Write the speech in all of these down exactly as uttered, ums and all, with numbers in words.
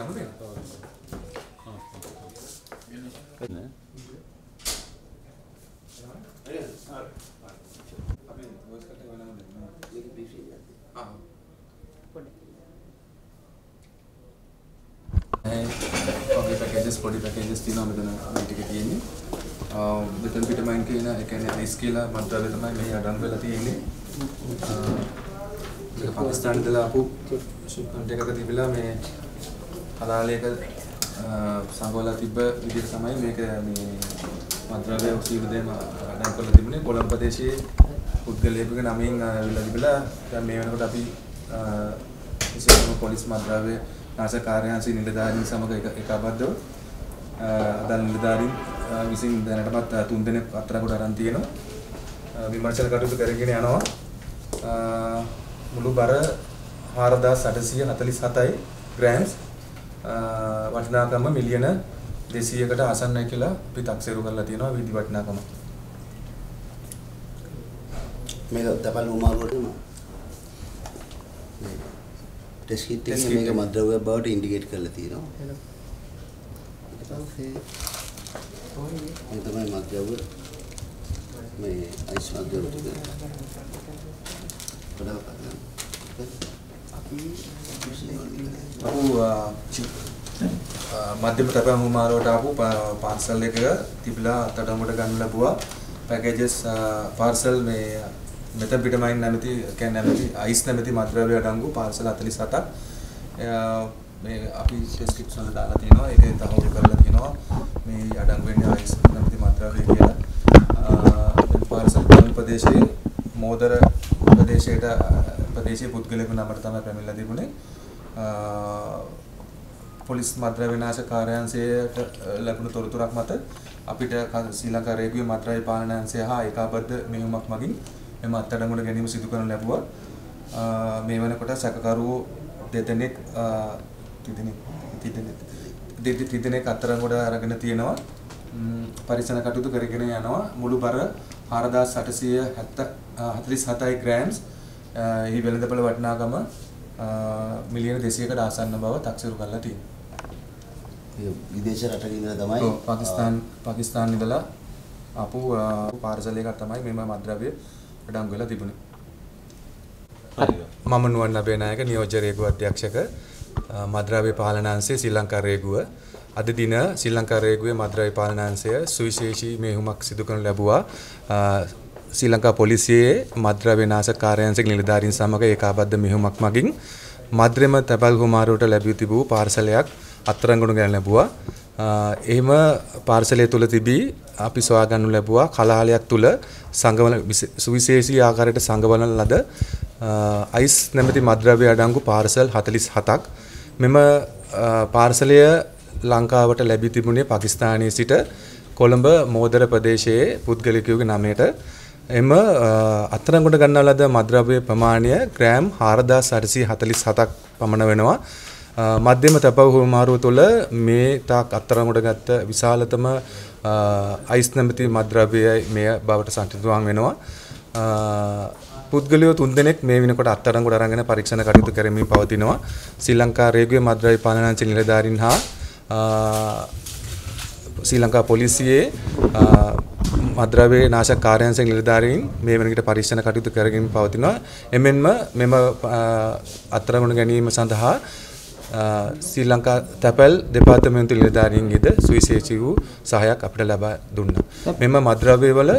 হবে না Pakistan dela aku contact එක තිබිලා මේ හලාලයක සංගෝලා තිබ්බ විදිහට තමයි මේක මේ මන්ත්‍රාලය ඔක්සිවදේම ආදාන කරලා තිබුණේ කොළඹ ප්‍රදේශයේ පුද්ගලයෙකුගේ නමෙන් ආවිලා තිබිලා දැන් මේ වෙනකොට අපි විශේෂම පොලිස් මන්ත්‍රාලය නාශක කාර්යාංශයේ නිලධාරීන් සමග එකබද්ධව ආදාන නිලධාරීන් විසින් දැනටමත් තුන් දෙනෙක් අතරකට අරන් තියෙනවා විමර්ශන කටයුතු කරගෙන යනවා මුළු බර හාරදාස් අටසිය හතලිස් හතයි ග්‍රෑම්ස් වටිනාකම මිලියන දෙසීයකට ආසන්නයි කියලා අපි තක්සේරු කරලා තියෙනවා විදි වටිනාකම මේක දපල් උමාරුවටම ටෙස්ට් කිට් එකේ මේක මද්ද්‍රව්‍ය බවට ඉන්ඩිකේට් කරලා තියෙනවා ඒක තමයි මද්ද්‍රව්‍ය මේ අයිස් මද්ද්‍රව්‍ය මධ්‍යම තපන් හුමාරුවට ආපු පාර්සල් එකක තිබිලා අතඩමුඩ ගන්න ලැබුවා පැකේජස් පාර්සල් මේ මෙතන පිටමයින් නැමැති කියන්නේ නැමැති අයිස් නැමැති මද්ද්‍රව්‍ය අඩංගු පාර්සල් හතලිස් හතක් මේ අපි ඩිස්ක්‍රිප්ෂන් වල දාලා තියෙනවා ඒකේ තහවුරු කරලා තියෙනවා මේ අඩංගු වෙන්නේ අයිස් නැමැති මද්ද්‍රව්‍ය කියලා පාර්සල් ප්‍රදේශයේ මෝදර ප්‍රදේශයට ප්‍රදේශයේ පුද්ගලයෙකු නමට තමයි පැමිණලා තිබුණේ පොලිස් මද්ද්‍රව්‍ය විනාශ කාර්යාංශයට ලැබුණු තොරතුරක් මත අපිට ශ්‍රී ලංකා රේගුවේ මද්ද්‍රව්‍ය පාලන අංශය හා ඒකාබද්ධ මෙහෙයුමක් මගින් මේ අත්අඩංගුවට ගැනීම සිදු කරන ලැබුවා මේ වෙනකොට සැකකරුවෝ දෙදෙනෙක් තිදෙනෙක් තිදෙනෙක් අත්අඩංගුවට අරගෙන තියෙනවා පරිසන කටයුතු කරගෙන යනවා මුළු බර හාරදාස් අටසිය හතලිස් හතයි ග්‍රෑම්ස් එහි වෙළඳපළ වටිනාකම මිලියන දෙසීයකට ආසන්න බව තක්සේරු කරලා තියෙනවා. විදේශ රටක ඉඳලා තමයි ඔව් පාකිස්තාන් පාකිස්තාන් ඉඳලා ආපු පාර්සල් එකක් තමයි මේ මද්ද්‍රව්‍ය අඩංගු වෙලා තිබුණේ. මම නුවන් අබේනායක නියෝජ්‍ය රේගුව අධ්‍යක්ෂක මද්ද්‍රව්‍ය පාලන අංශයේ ශ්‍රී ලංකා රේගුව අද දින ශ්‍රී ලංකා රේගුවේ මද්ද්‍රව්‍ය පාලන අංශය සුවිශේෂී මෙහෙයුමක් සිදු කරන ලැබුවා ශ්‍රී ලංකා පොලිසියේ මද්ද්‍රව්‍ය විනාශක කාර්යාංශයක නිලධාරීන් සමග ඒකාබද්ධ මෙහෙයුමක් මගින් මද්රෙම තැපැල් හුමාරුවට ලැබී තිබූ පාර්සලයක් අත්අඩංගුවට ගන්න ලැබුවා. එහෙම පාර්සලය තුල තිබී අපි සොයා ගන්න ලැබුවා කලහලයක් තුල සංගමන සුවිශේෂී ආකාරයට සංගමන ලද අයිස් නැමැති මද්ද්‍රව්‍ය අඩංගු පාර්සල් හතලිස් හතක් මෙම පාර්සලය ලංකාවට ලැබී තිබුණේ පාකිස්තානයේ සිට කොළඹ මෝදර ප්‍රදේශයේ පුද්ගලිකයෙකුගේ නමයට එම අත්අඩංගුවට ගන්නා ලද මද්ද්‍රව්‍ය ප්‍රමාණය ග්‍රෑම් හාරදාස් අටසිය හතලිස් හතක් පමණ වෙනවා. මධ්‍යම තපව හුමාරුව තුළ මේ තාක් අත්අඩංගුවට ගත්ත විශාලතම අයිස් නැමැති මද්ද්‍රව්‍යයයි මෙය බවට සම්පූර්ණ වෙනවා. පුද්ගලයෝ තුන්දෙනෙක් මේ වෙනකොට අත්අඩංගුවට අරගෙන පරීක්ෂණ කටයුතු කරමින් පවතිනවා. ශ්‍රී ලංකා රේගුවේ මද්ද්‍රව්‍ය පාලන අංශ නිලධාරීන් හා ශ්‍රී ලංකා පොලිසියේ මද්ද්‍රව්‍ය විනාශක කාර්යාංශ නිලධාරීන් මේ වෙනකොට පරීක්ෂණ කටයුතු කරගෙන පවතිනවා. එමෙන්ම මෙම අත්අඩංගුවට ගැනීම සඳහා ශ්‍රී ලංකා තැපැල් දෙපාර්තමේන්තු නිලධාරීන්ගේද සුවිශේෂී වූ සහයක් අපිට ලබා දුන්නා. මෙම මද්ද්‍රව්‍ය වල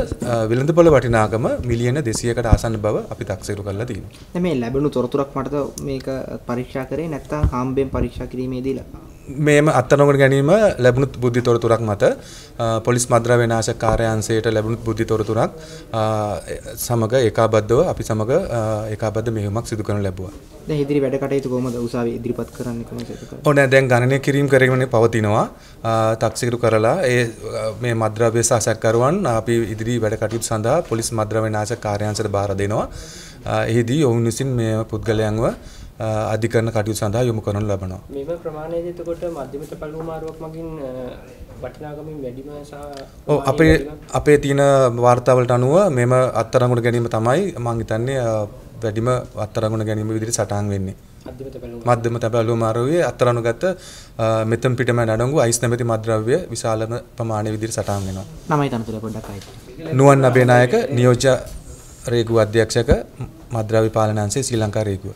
විලඳපොළ වටිනාකම මිලියන දෙසීයකට ආසන්න බව අපි තක්සේරු කරලා තියෙනවා. මේ ලැබුණු තොරතුරක් මට මේක පරීක්ෂා කරේ නැත්නම් හම්බෙන් පරීක්ෂා කිරීමේදී මේම අත්අඩංගුවට ගැනීම ලැබුණු බුද්ධි තොරතුරක් මත පොලිස් මද්ද්‍රව්‍ය විනාශක කාර්යාංශයට ලැබුණු බුද්ධි තොරතුරක් සමග ඒකාබද්ධව අපි සමග ඒකාබද්ධ මෙහෙයුමක් සිදු කරන ලැබුවා. දැන් ඉදිරි වැඩ කටයුතු කොහොමද උසාවිය ඉදිරිපත් කරන්නේ? ඔව් නෑ දැන් ගණනය කිරීම කරගෙන පවතිනවා තක්සේරු කරලා ඒ මේ මද්ද්‍රව්‍ය සහ සැකකරුවන් අපි ඉදිරි වැඩ කටයුතු සඳහා පොලිස් මද්ද්‍රව්‍ය විනාශක කාර්යාංශයට බාර දෙනවා එහිදී ඔවුන් විසින් මේ පුද්ගලයන්ව අධිකරණ කටයුතු සඳහා යොමු කරනු ලබනවා මේව ප්‍රමාණයද එතකොට මධ්‍යම තපල් හුමාරුවක් මගින් වටිනාකමින් වැඩිම සහ ඔව් අපේ අපේ තියෙන වාර්තාවලට අනුව මෙම අත්අඩංගුවට ගැනීම තමයි මම හිතන්නේ වැඩිම අත්අඩංගුවට ගැනීම විදිහට සටහන් වෙන්නේ මධ්‍යම තැපැල්ලුව මාරුවේ අත්තරණුගත මෙතෙම් පිටම නඩංගු අයිස් නැමැති මද්ද්‍රව්‍ය විශාලම ප්‍රමාණයේ විදිහට සටහන් වෙනවා. නමයි තනතුර පොඩ්ඩක් ආයි. නුවන් අබේනායක නියෝජ්‍ය රේගුව අධ්‍යක්ෂක මද්ද්‍රව්‍ය පාලන අංශයේ ශ්‍රී ලංකා රේගුව.